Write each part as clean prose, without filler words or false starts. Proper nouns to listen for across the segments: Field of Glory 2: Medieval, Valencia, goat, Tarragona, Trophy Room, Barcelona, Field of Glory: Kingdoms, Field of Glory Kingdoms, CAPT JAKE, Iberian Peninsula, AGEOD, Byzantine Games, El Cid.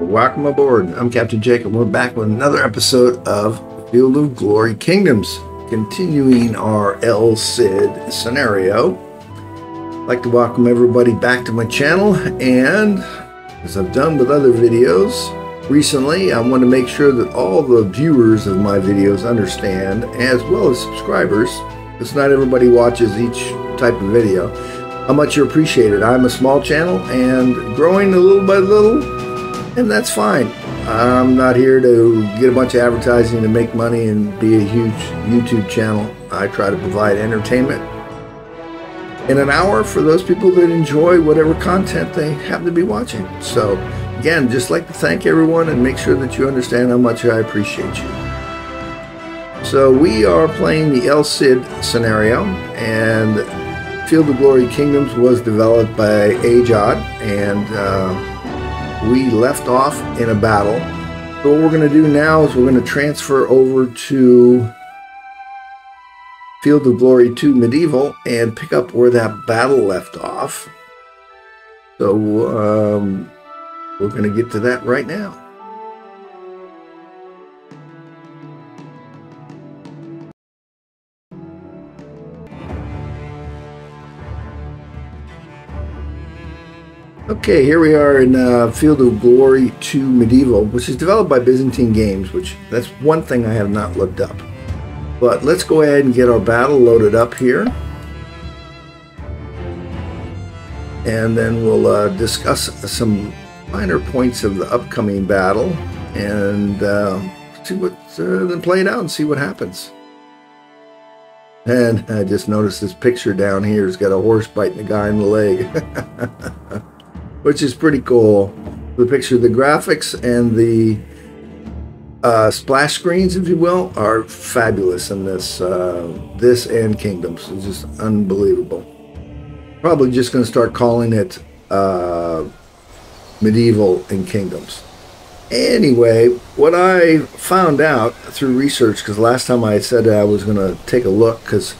Welcome aboard. I'm Captain Jake, and we're back with another episode of Field of Glory Kingdoms, continuing our El Cid scenario. I'd like to welcome everybody back to my channel, and as I've done with other videos recently, I want to make sure that all the viewers of my videos understand, as well as subscribers, because not everybody watches each type of video, how much you're appreciated. I'm a small channel and growing a little by little, and that's fine. I'm not here to get a bunch of advertising to make money and be a huge YouTube channel. I try to provide entertainment in an hour for those people that enjoy whatever content they happen to be watching. So again, just like to thank everyone and make sure that you understand how much I appreciate you. So we are playing the El Cid scenario, and Field of Glory Kingdoms was developed by AGEOD, and we left off in a battle. So what we're going to do now is we're going to transfer over to Field of Glory 2 Medieval and pick up where that battle left off. So we're going to get to that right now. Okay, here we are in Field of Glory 2 Medieval, which is developed by Byzantine Games, which that's one thing I have not looked up. But let's go ahead and get our battle loaded up here. And then we'll discuss some minor points of the upcoming battle and see what's then played out and see what happens. And I just noticed this picture down here has got a horse biting a guy in the leg. Which is pretty cool. The picture, the graphics, and the splash screens, if you will, are fabulous in this. This and Kingdoms is just unbelievable. Probably just going to start calling it Medieval and Kingdoms. Anyway, what I found out through research, because last time I said I was going to take a look, because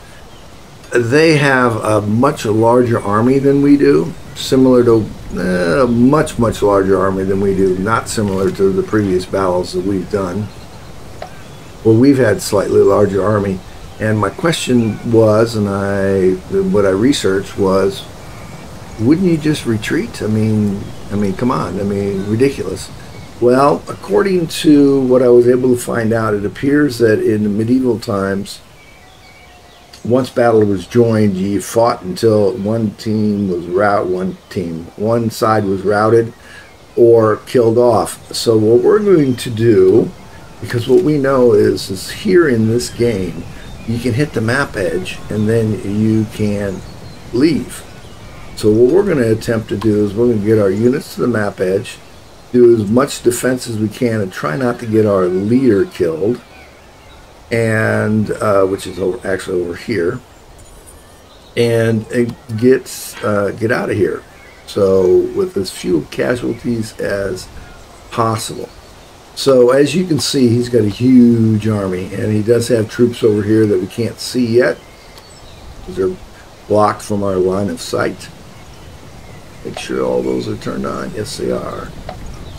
they have a much larger army than we do, similar to a much larger army than we do, not similar to the previous battles that we've done. Well, we've had slightly larger army, and my question was, and what I researched was, wouldn't you just retreat? I mean, come on, I mean, ridiculous. Well, according to what I was able to find out, it appears that in the medieval times, once battle was joined, you fought until one side was routed or killed off. So what we're going to do, because what we know is here in this game, you can hit the map edge and then you can leave. So what we're going to attempt to do is we're going to get our units to the map edge, do as much defense as we can, and try not to get our leader killed. And which is actually over here, and get out of here, so with as few casualties as possible. So as you can see, he's got a huge army, and he does have troops over here that we can't see yet because they're blocked from our line of sight. Make sure all those are turned on. Yes, they are.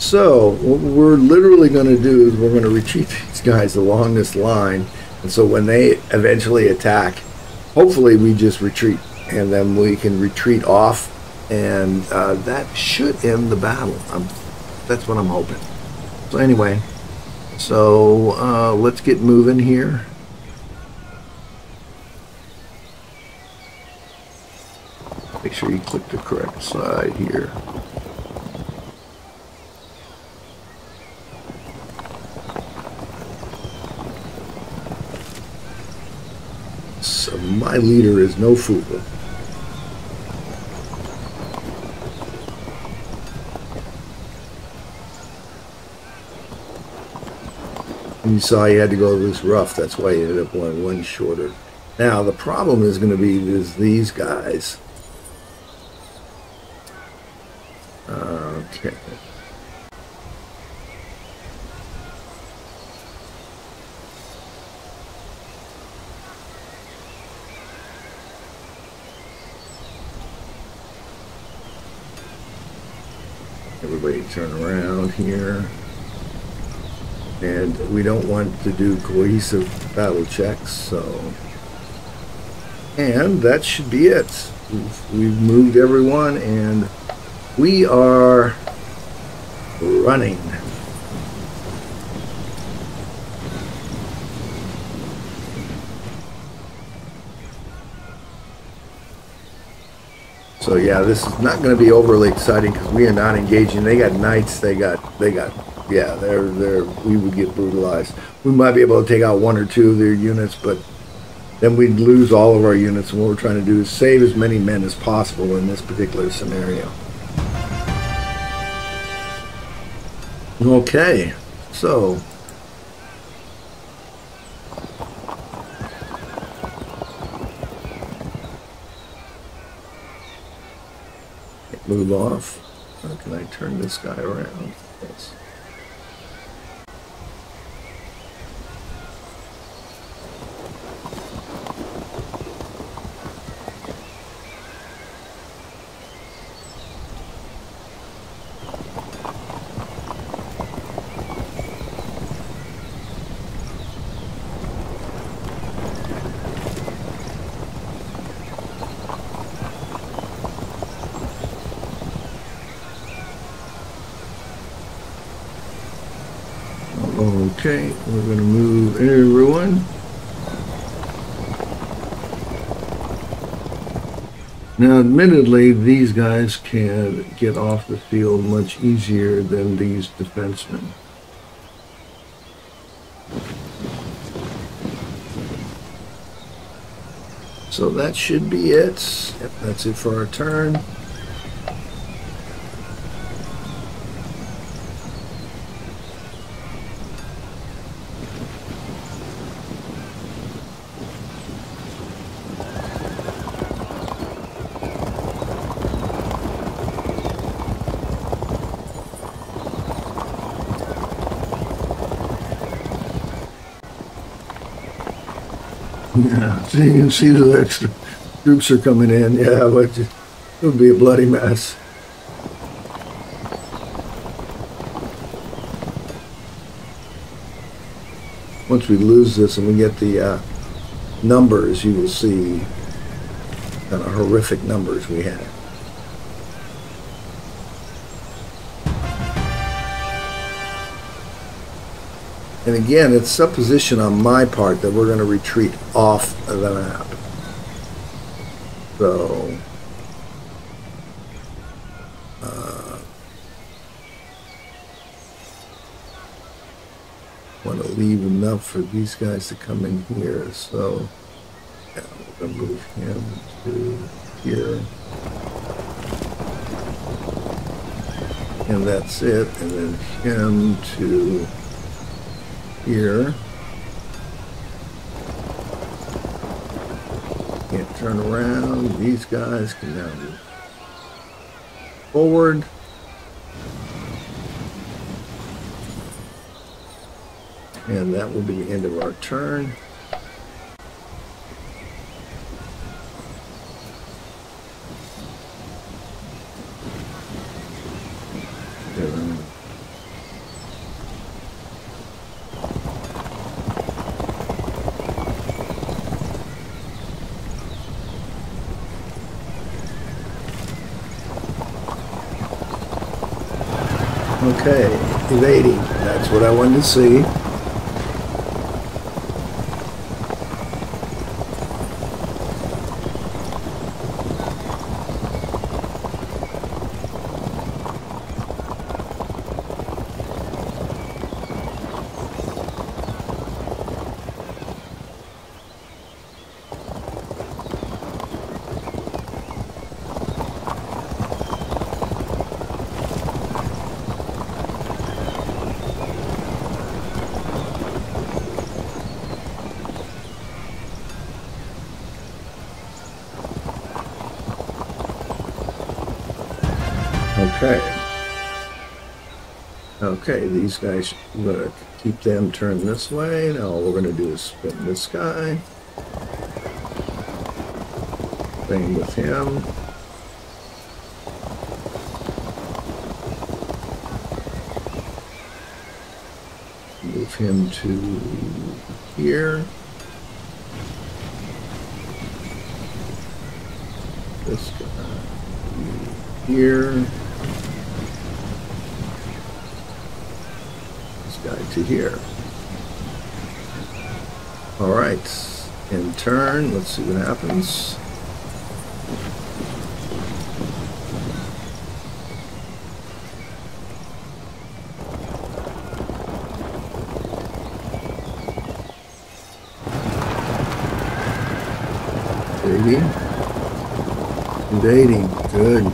So what we're literally going to do is we're going to retreat these guys along this line, and so when they eventually attack, hopefully we just retreat, and then we can retreat off, and that should end the battle. That's what I'm hoping. So anyway, so let's get moving here. Make sure you click the correct side here. My leader is no fool. And you saw he had to go this rough. That's why he ended up going one shorter. Now the problem is going to be is these guys. Okay. Everybody turn around here. And we don't want to do cohesive battle checks, so... And that should be it. We've moved everyone, and we are running. So yeah, this is not going to be overly exciting because we are not engaging. They got knights. They got. Yeah, they're. We would get brutalized. We might be able to take out one or two of their units, but then we'd lose all of our units. And what we're trying to do is save as many men as possible in this particular scenario. Okay, so. Move off. How can I turn this guy around? Yes. Okay, we're going to move everyone. Now, admittedly, these guys can get off the field much easier than these defensemen. So that should be it. Yep, that's it for our turn. Yeah, so you can see the extra troops are coming in. Yeah, it would be a bloody mess. Once we lose this and we get the numbers, you will see kind of horrific numbers we had. And again, it's supposition on my part that we're going to retreat off of the map. So, want to leave enough for these guys to come in here. So, yeah, we're going to move him to here. And that's it. And then him to... here. Can't turn around. These guys can now move forward. And that will be the end of our turn. Okay, evading. That's what I wanted to see. Okay, these guys, we're going to keep them turned this way. Now all we're going to do is spin this guy. Same with him. move him to here. This guy here. This guy to here. All right. In turn, let's see what happens. Invading. Good.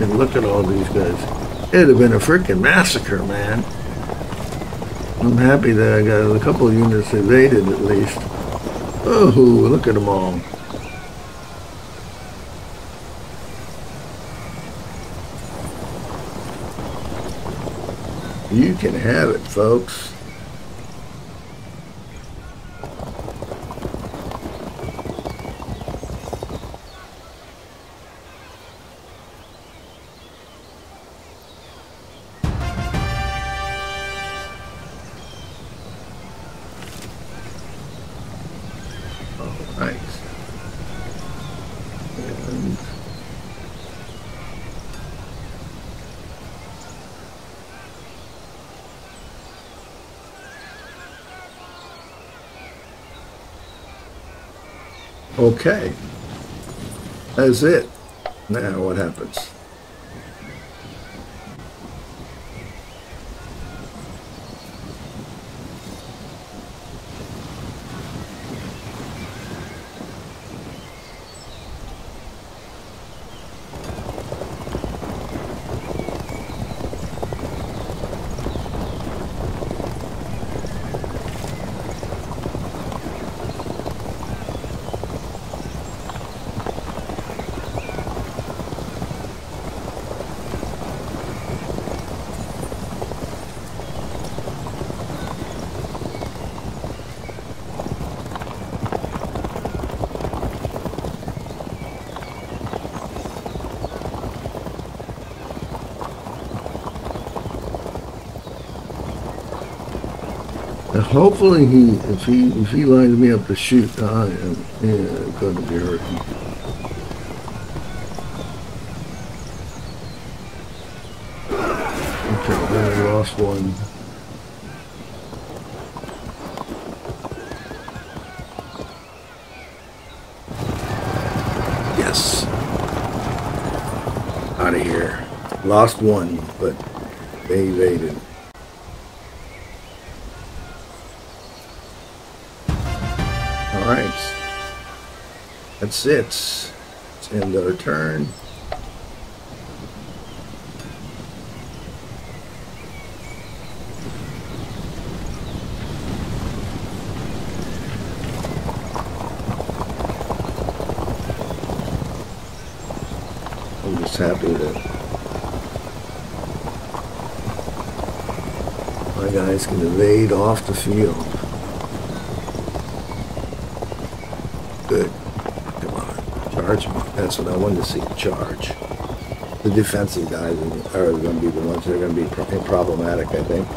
And look at all these guys. It'd have been a freaking massacre, man. I'm happy that I got a couple of units invaded at least. Oh, look at them all. You can have it, folks. All right. And okay, that's it. Now what happens? Hopefully, if he lines me up to shoot, I am going to be hurting. Okay, then I lost one. Yes, out of here. Lost one, but they evaded. Alright, that's it. It's the end of our turn. I'm just happy that my guys can evade off the field. Good. Come on. Charge. That's what I wanted to see. Charge. The defensive guys are going to be the ones that are going to be problematic, I think.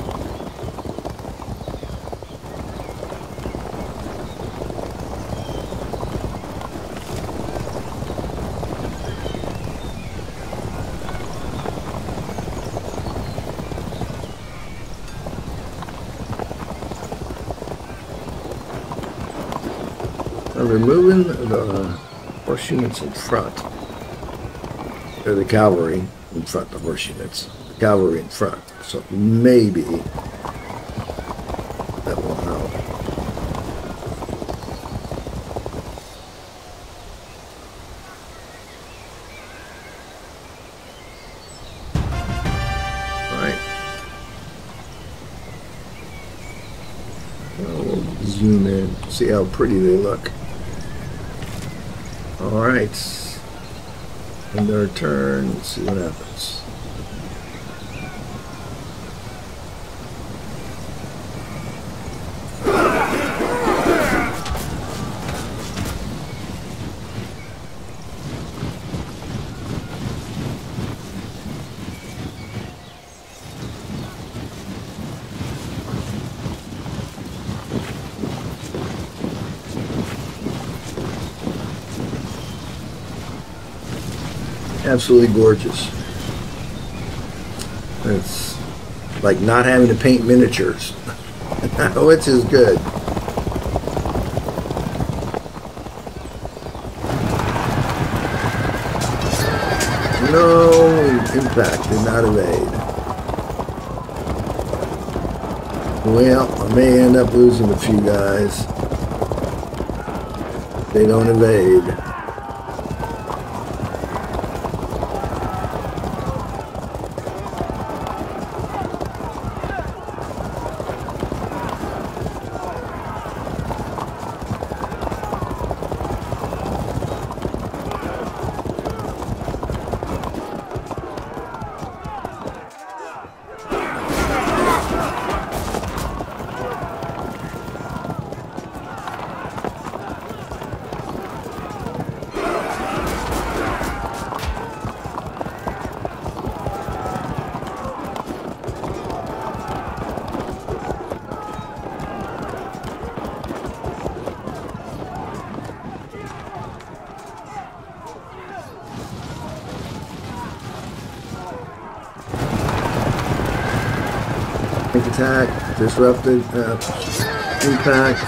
Removing the horse units in front, or the cavalry in front, the horse units, the cavalry in front, so maybe that will help. All right. Well, we'll zoom in, see how pretty they look. Alright, in their turn, let's see what happens. absolutely gorgeous. It's like not having to paint miniatures, which is good. No impact, did not evade. Well, I may end up losing a few guys. They don't evade. Attack, disrupted, impact,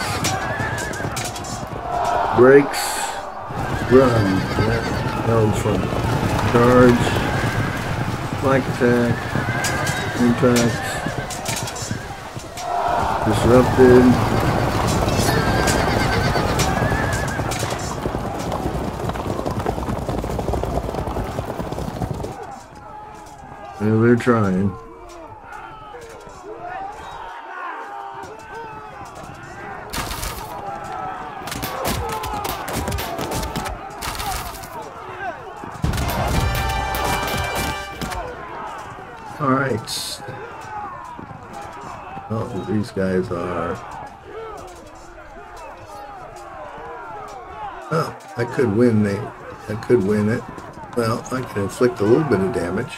brakes, run, that from charge, flank attack, impact, disrupted. And they're trying. These guys are. Oh, I could win. I could win it. Well, I can inflict a little bit of damage.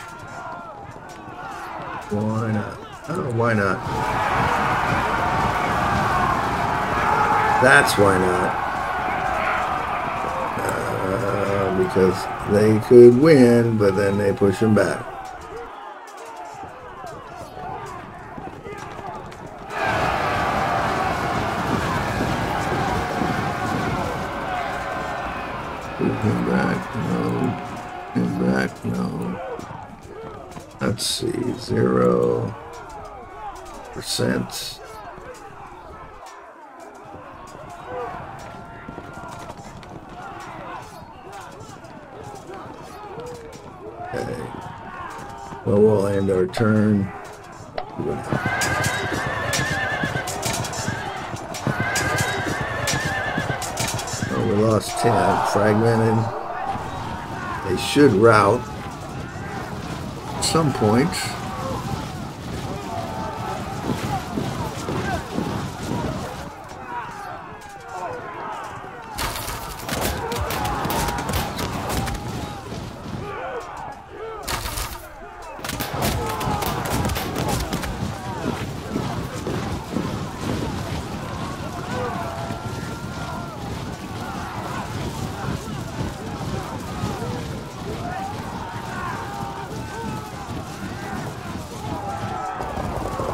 Why not? Oh, why not? That's why not. Because they could win, but then they push them back. No. Let's see, 0%. Okay. Well, we'll end our turn. Oh, we lost 10. Fragmented. They should rout. Some point.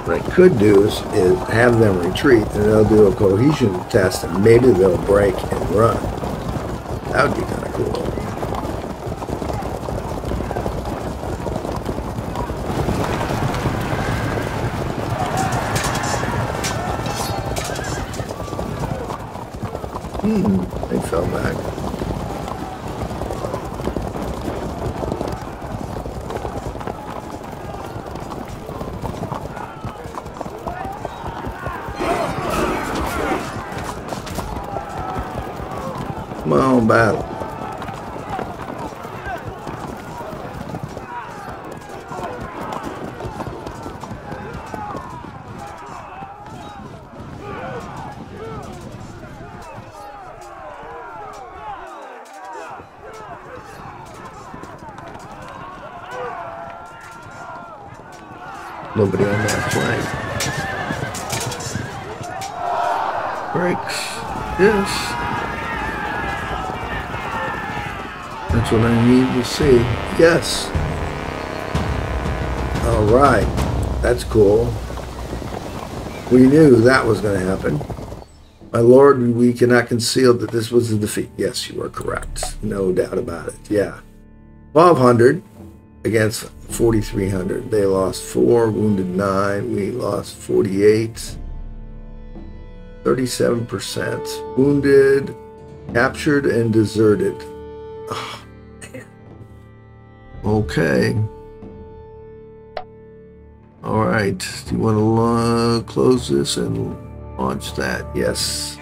What I could do is have them retreat, and they'll do a cohesion test, and maybe they'll break and run. That would be kind of cool. They fell back. Battle. Nobody on that flank. Breaks. Yes. That's what I need to see. Yes. All right. That's cool. We knew that was going to happen. My lord, we cannot conceal that this was a defeat. Yes, you are correct. No doubt about it. Yeah. 1,200 against 4,300. They lost 4, wounded 9. We lost 48. 37%. Wounded, captured, and deserted. Oh, man. Okay. All right. Do you want to close this and launch that? Yes.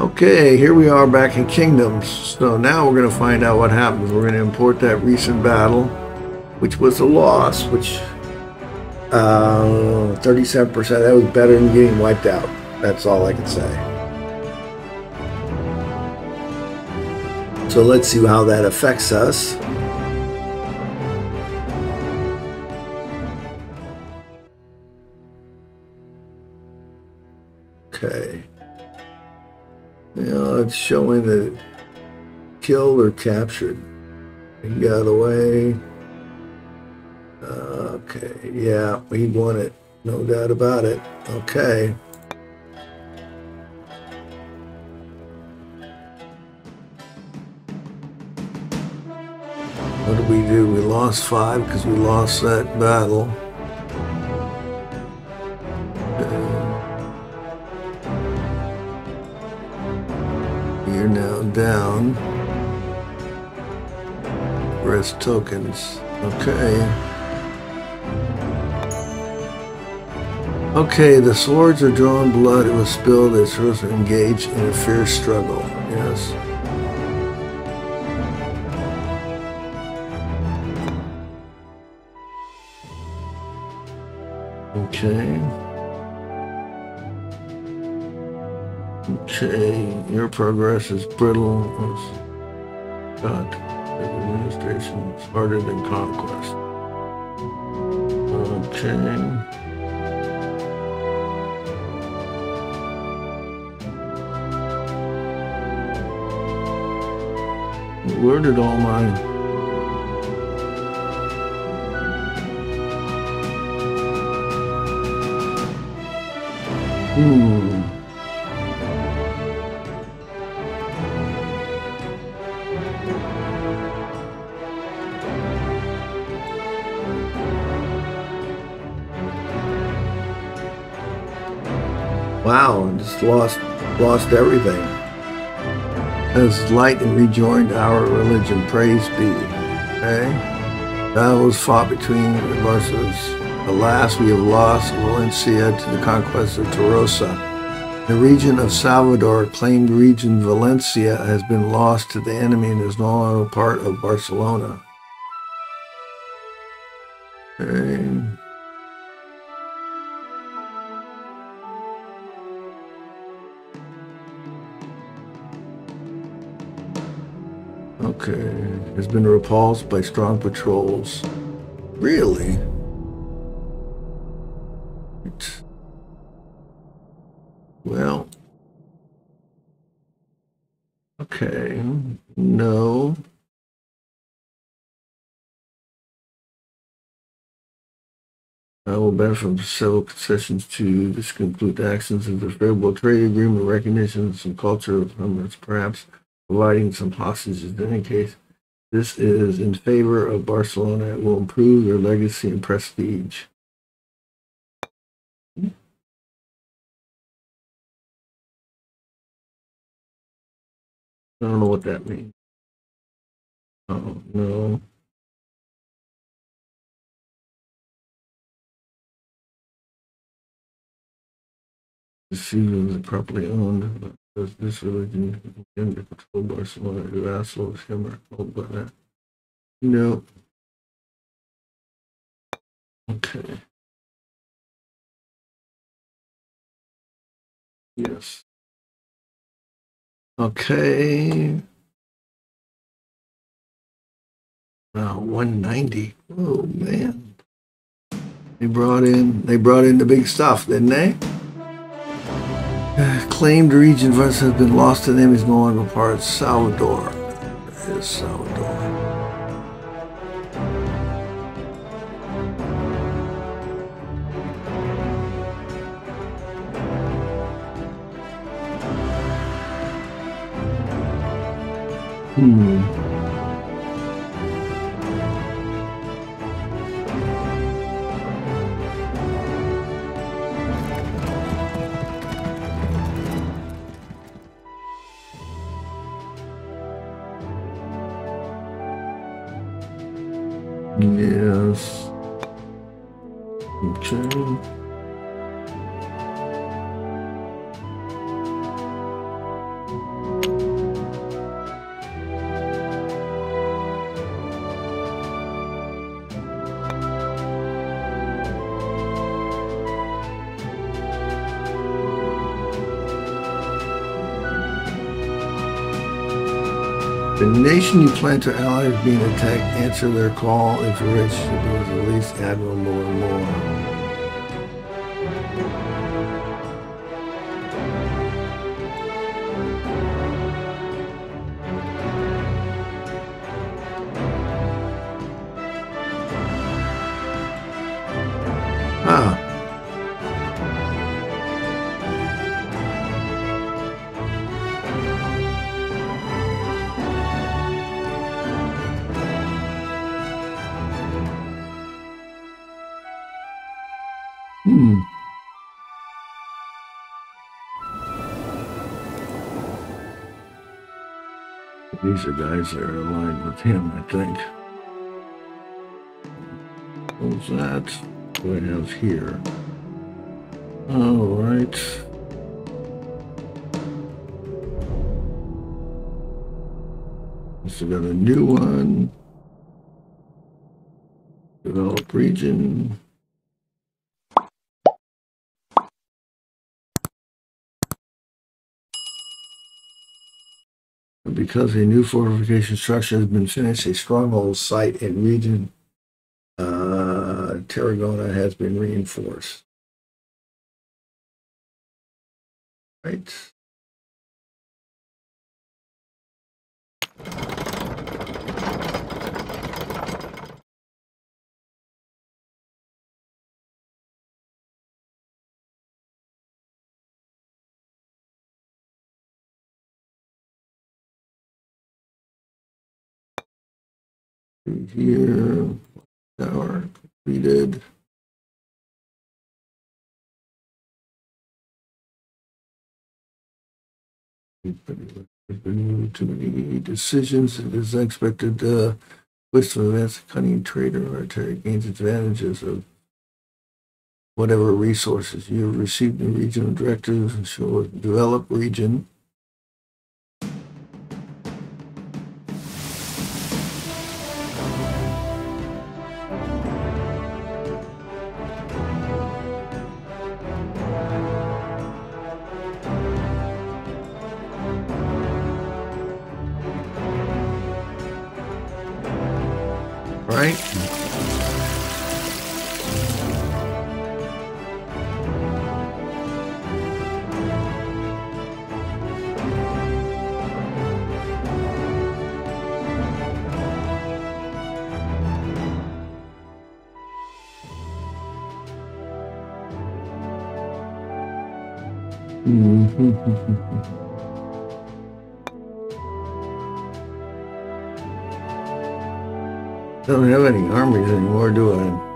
Okay, here we are back in Kingdoms. So now we're going to find out what happens. We're going to import that recent battle, which was a loss, which 37%. That was better than getting wiped out. That's all I can say. So let's see how that affects us. Okay. Now it's showing that killed or captured. He got away. Okay, yeah, he won it. No doubt about it. Okay. What did we do? We lost 5 because we lost that battle. You're now down. Rest tokens. Okay. Okay, the swords are drawn, blood it was spilled, its roots were engaged in a fierce struggle. Yes. Okay. Your progress is brittle. God, administration is harder than conquest. Okay. Where did all my... Wow, just lost everything. As light and rejoined our religion, praise be. Okay? Battles fought between the Barcelonas. Alas, we have lost Valencia to the conquest of Tolosa. The region of Salvador, claimed region Valencia, has been lost to the enemy and is no longer part of Barcelona. Okay. Okay, has been repulsed by strong patrols. Really? Well. Okay, no. I will benefit from several concessions to this conclude actions of the favorable trade agreement, recognition, some culture of humans, perhaps. Providing some hostages. In any case, this is in favor of Barcelona. It will improve their legacy and prestige. I don't know what that means. Oh, no. The city was properly owned. But does this religion begin to control Barcelona? Do assholes him or hold by that? No. Okay. Yes. Okay. Wow, 190. Oh, man. They brought in the big stuff, didn't they? Claimed region has been lost to them, is no longer part of Salvador. It is Salvador. Hmm. Yes. Okay. The nation you plan to ally is being attacked. Answer their call. If you're registered as the release Admiral Lord Lore. Ah. These are guys that are aligned with him, I think. What's that? What do I have here? All right. So we got a new one. Develop region. Because a new fortification structure has been finished, a stronghold site in region Tarragona has been reinforced. Right. Here, tower completed. Too many decisions. It is unexpected. Twist of events, cunning trader or terror gains advantages of whatever resources you have received in regional directives and show develop region. Don't have any armies anymore, do I?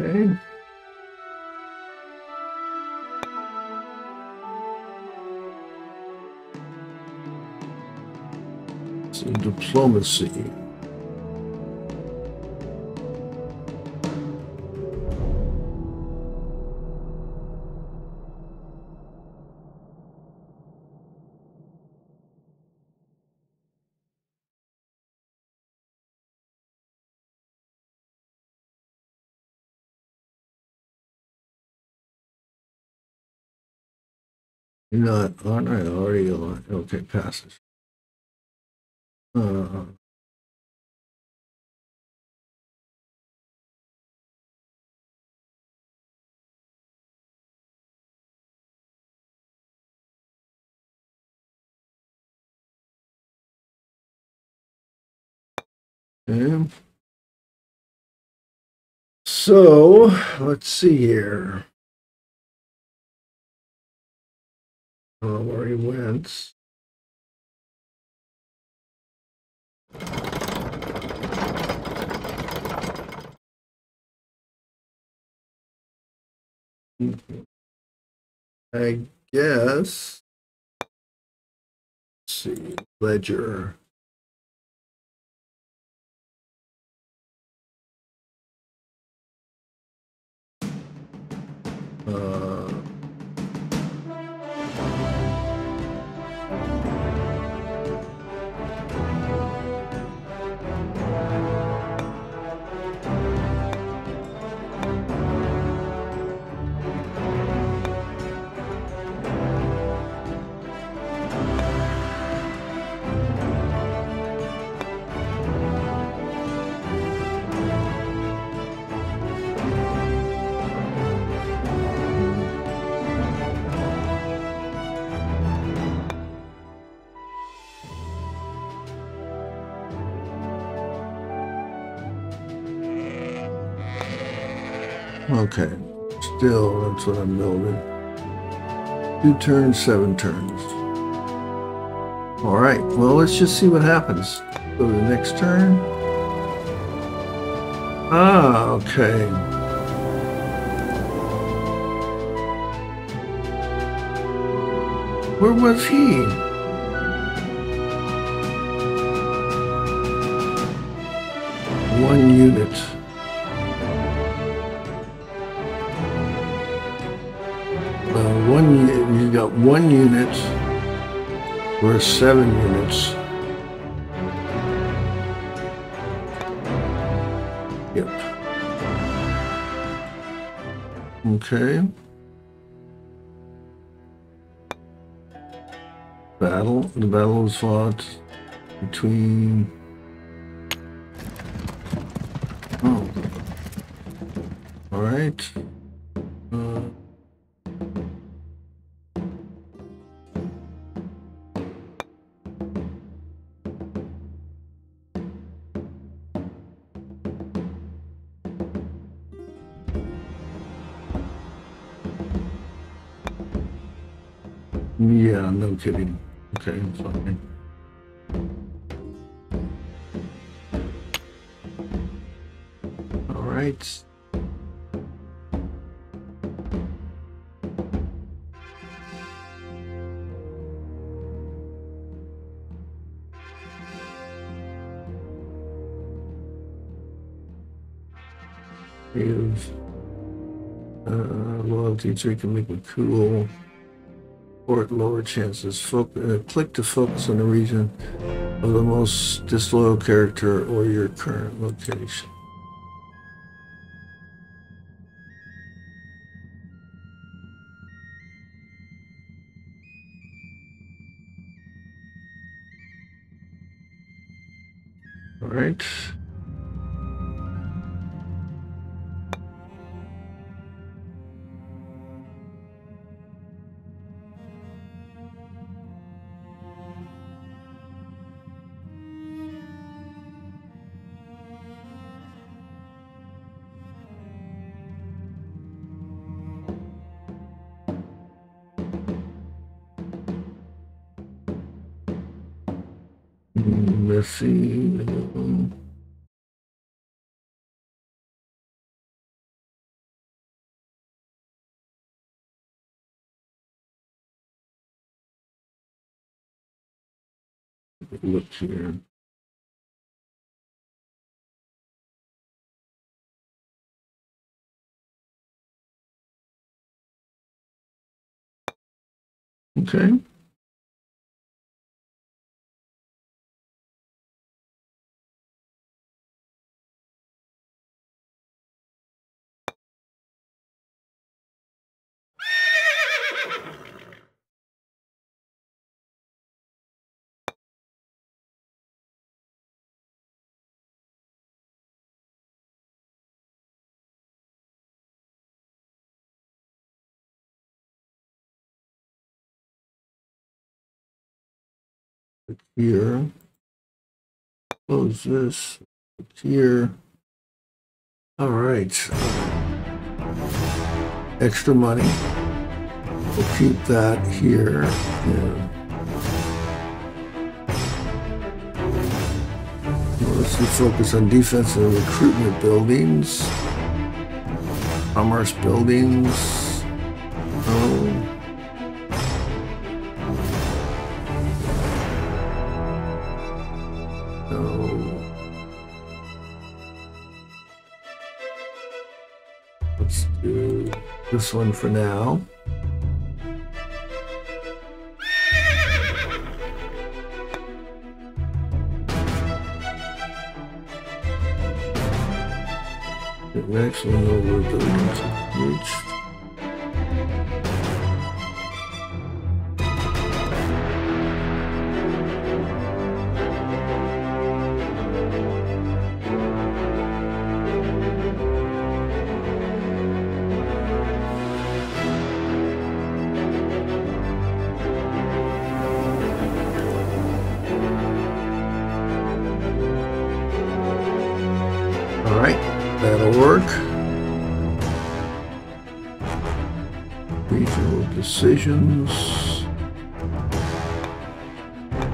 Okay. So diplomacy. You're not on, I already on. Okay, passes. Okay. So let's see here. Where he went. I guess. Let's see, ledger. Okay, still, that's what I'm building. 2 turns, 7 turns. All right, well, let's just see what happens. Go to the next turn. Ah, okay. Where was he? One unit. You've got 1 unit or 7 units. Yep. Okay. Battle. The battle was fought between. Oh. All right. Yeah, no kidding. Okay, fine. All right. Give loyalty tree can make me cool. Lower chances. Click to focus on the region of the most disloyal character or your current location. All right. Let's see. Take a look here. Okay. Here, close this here. All right, extra money. We'll keep that here. Yeah. Well, let's focus on defense and recruitment buildings, commerce buildings. Oh. Let's do this one for now. The next one over the reached.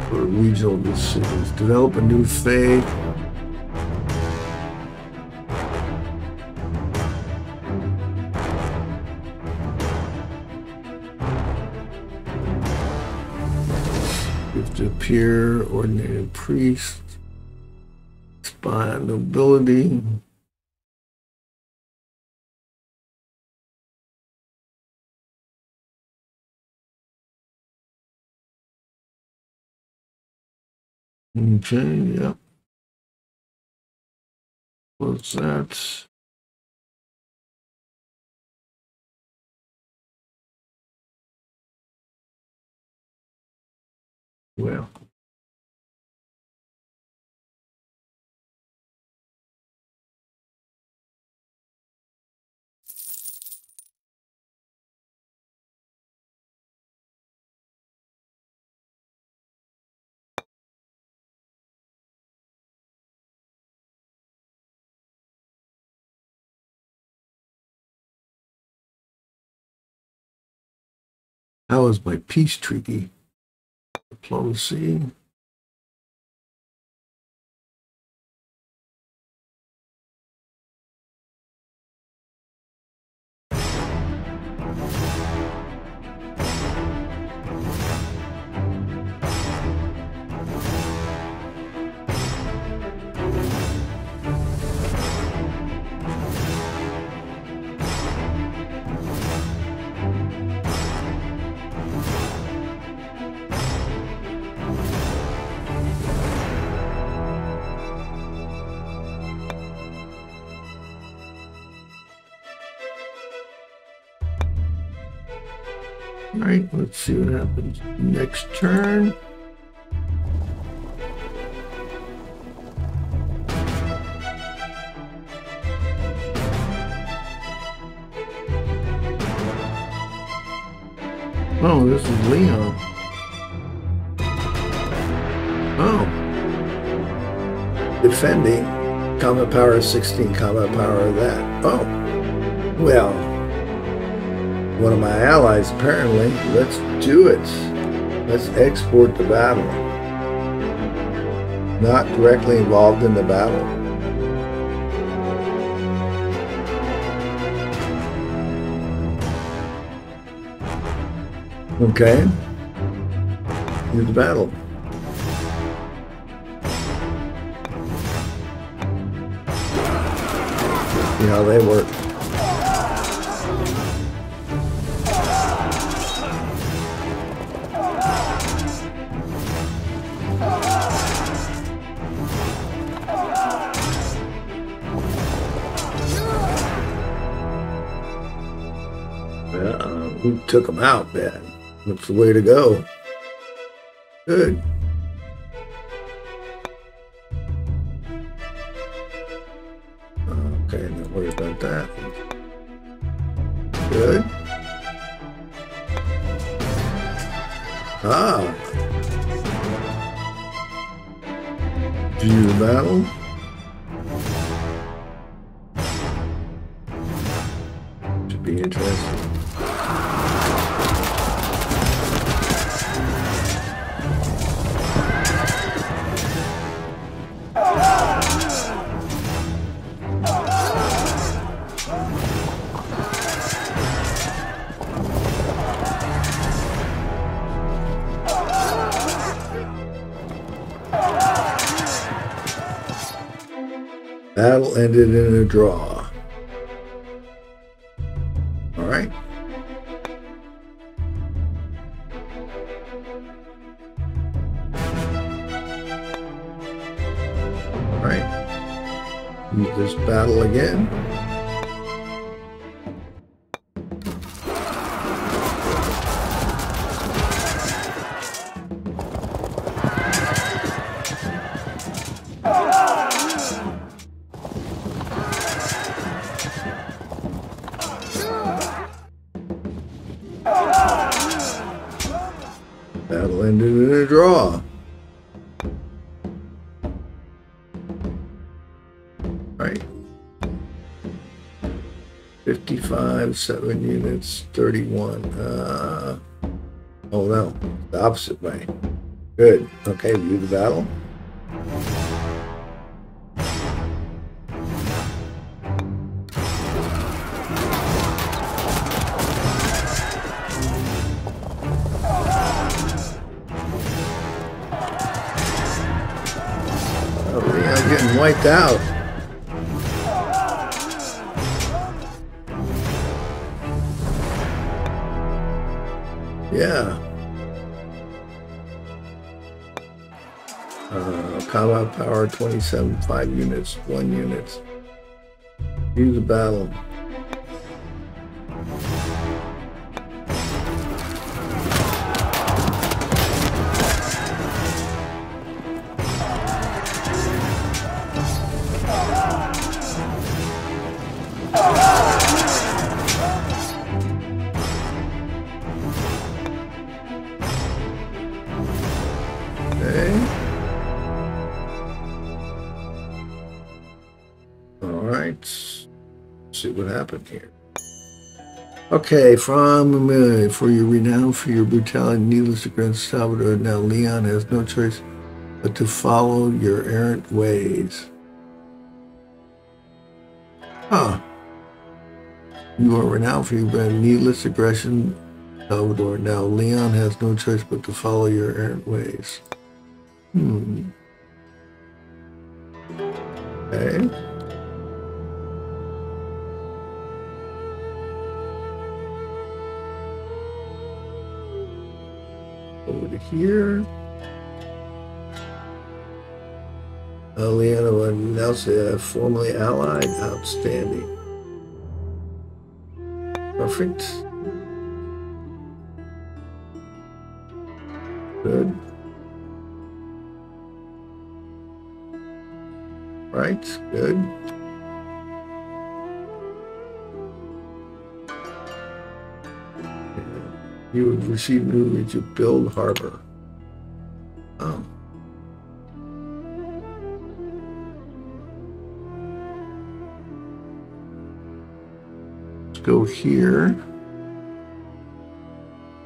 For regional decisions, develop a new faith. Give to peer, ordinary priest, spy nobility. Okay, yeah. What's that? Well. How is my peace treaty? Diplomacy. Alright, let's see what happens next turn. Oh, this is Leon. Oh. Defending. Combat power of 16, combat power of that. Oh. Well. One of my allies, apparently. Let's do it. Let's export the battle. Not directly involved in the battle. Okay. Here's the battle. you know, they work. We took them out then. That's the way to go. Good. Okay, don't worry about that. Good. Ah. View battle. Should be interesting. Battle ended in a draw. All right. All right. Use this battle again. Battle ended in a draw. Right. 55, 7 units, 31. Oh no, the opposite way. Good. Okay, view the battle. Getting wiped out. Yeah. Combat power 27, 5 units, 1 unit. Use the battle. See what happened here. Okay, from for your renown, for your brutality, needless to grant Salvador. Now Leon has no choice but to follow your errant ways. Huh. You are renowned for your needless aggression, Salvador. Now Leon has no choice but to follow your errant ways. Okay. Over to here. Leona will announce formally allied. Outstanding. Perfect. Good. Right. Good. You would receive movement to build harbor. Oh. Let's go here.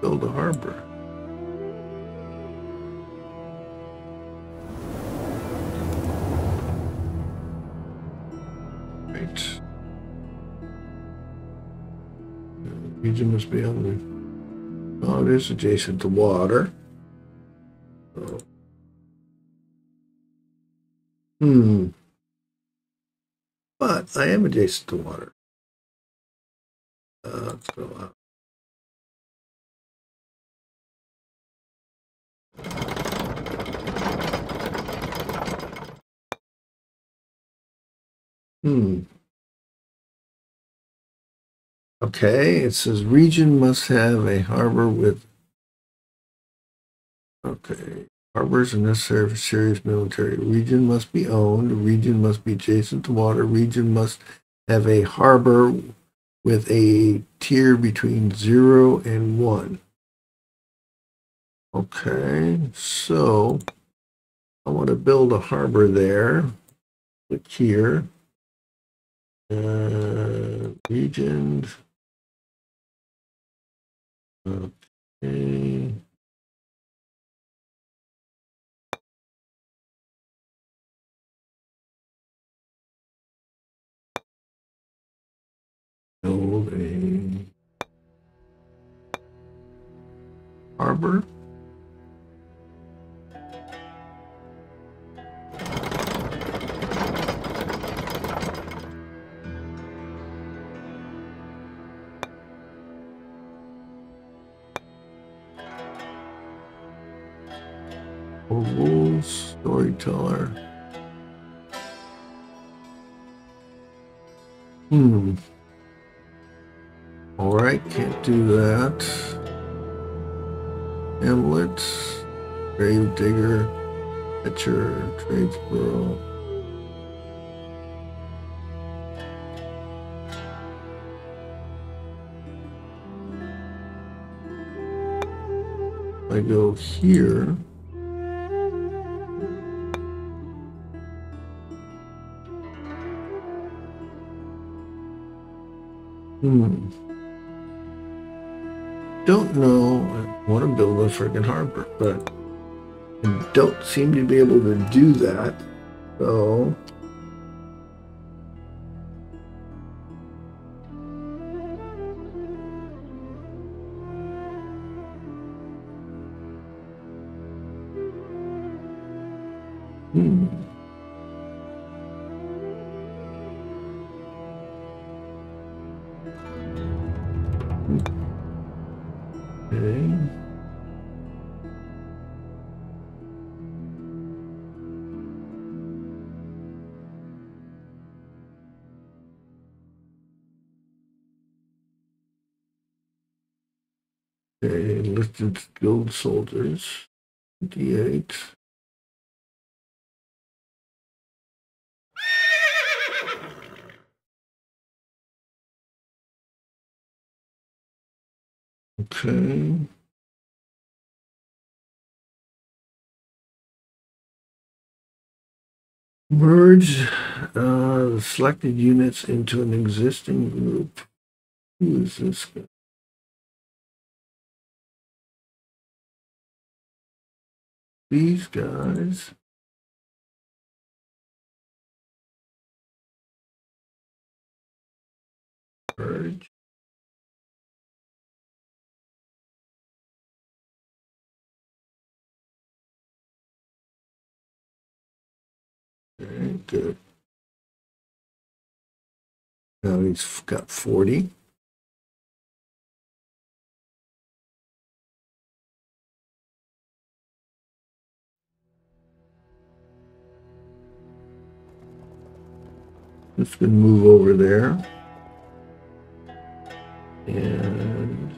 Build a harbor. Right. The region must be able to. Oh, it is adjacent to water. Oh. but I am adjacent to water. Let's go up. Okay, it says region must have a harbor with. Okay, harbors are necessary for serious military. Region must be owned. Region must be adjacent to water. Region must have a harbor with a tier between 0 and 1. Okay, so I want to build a harbor there. Click here. Region. Okay. Build a harbor. Rules, storyteller. All right, can't do that. Hamlets, grave digger, etcher, tradesboro. I go here. Don't know. I want to build a friggin' harbor, but I don't seem to be able to do that. So skilled soldiers, 58. Okay. Merge selected units into an existing group. Who is this guy? These guys. Merge. Okay, good. Now he's got 40. Just gonna move over there and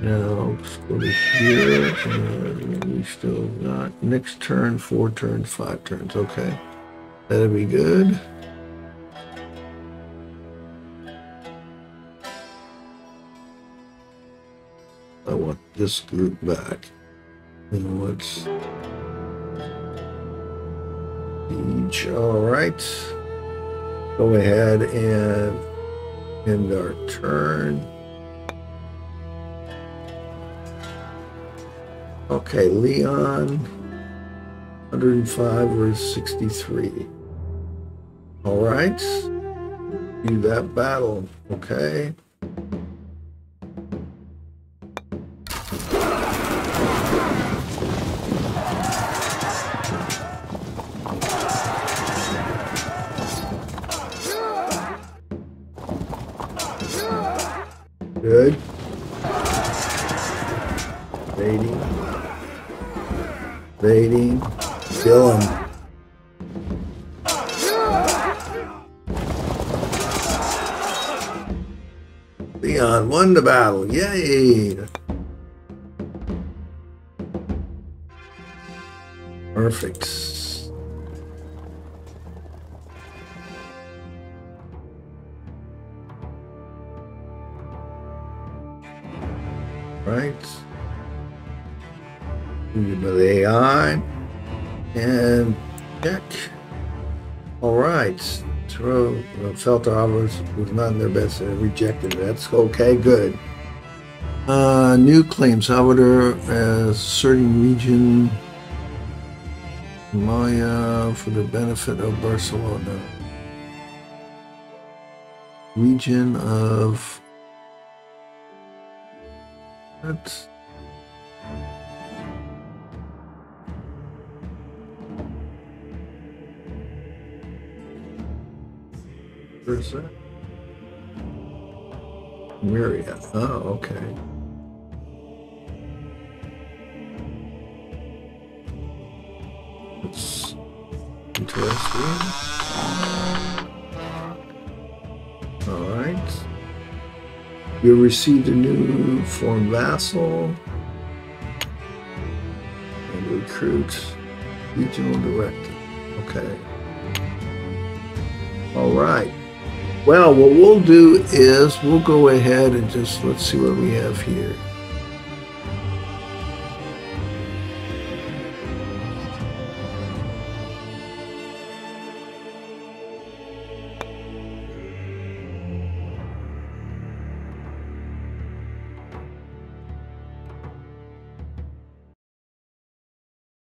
now let's go to here, and we still got next turn, 4 turns, 5 turns. Okay, that'll be good. I want this group back, and let's each. All right, go ahead and end our turn. Okay, Leon, 105 versus 63. All right, do that battle. Okay. Raiding. Kill him. Leon won the battle. Yay! Perfect. Right. With AI. And check. Alright. Throw felt ours was not in their best and rejected. That's okay, good. New claims, Salvador asserting region Maya for the benefit of Barcelona. Region of that's Myria. Oh, okay. That's interesting. All right. You received a new foreign vassal and recruit regional director. Okay. All right. Well, what we'll do is we'll go ahead and just let's see what we have here.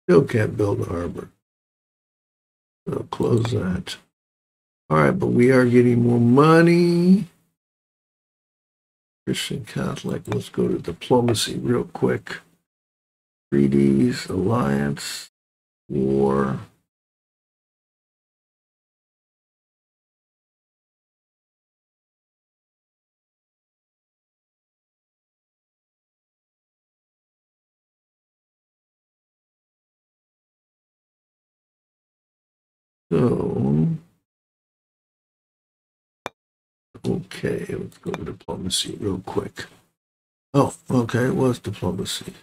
Still can't build a harbor. I'll close that. All right, but we are getting more money. Christian Catholic, let's go to diplomacy real quick. Treaties, alliance, war. So... okay, let's go to diplomacy real quick. Oh, okay, it was diplomacy.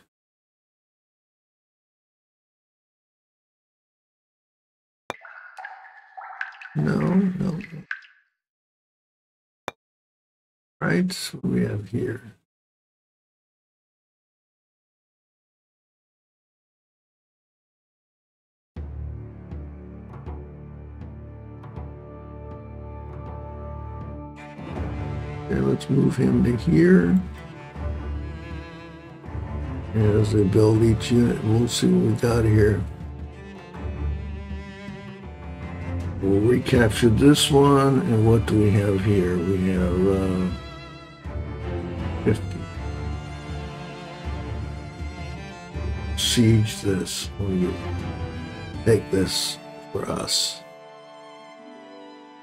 No. Right, so we have here. Okay, let's move him to here. As they build each unit, we'll see what we got here. We'll recapture this one, and what do we have here? We have 50. Siege this. We'll take this for us.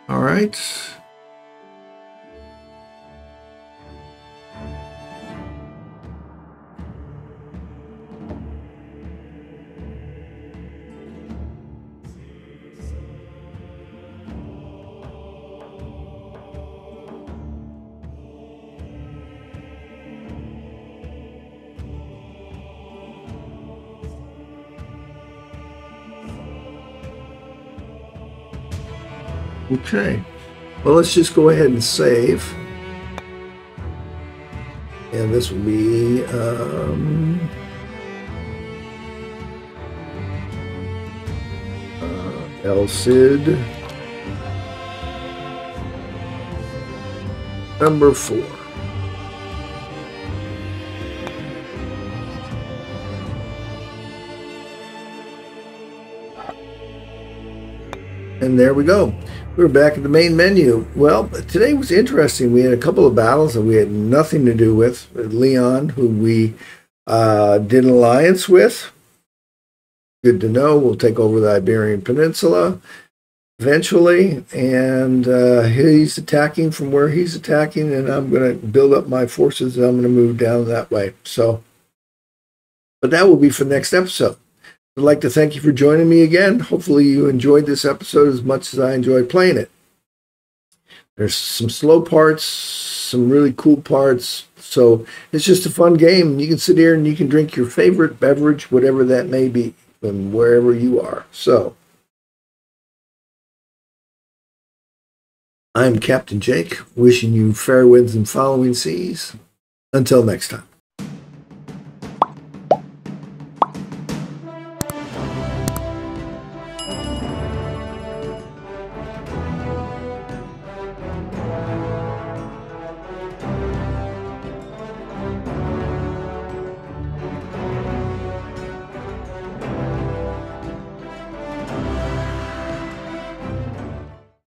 All right. Okay, well, let's just go ahead and save. And this will be, El Cid, number 4. And there we go. We're back at the main menu. Well, today was interesting. We had a couple of battles that we had nothing to do with. Leon, who we did an alliance with. Good to know. We'll take over the Iberian Peninsula eventually. And he's attacking from where he's attacking. And I'm going to build up my forces. And I'm going to move down that way. So, but that will be for the next episode. I'd like to thank you for joining me again. Hopefully you enjoyed this episode as much as I enjoyed playing it. There's some slow parts, some really cool parts. So it's just a fun game. You can sit here and you can drink your favorite beverage, whatever that may be, and wherever you are. So I'm Captain Jake, wishing you fair winds and following seas. Until next time.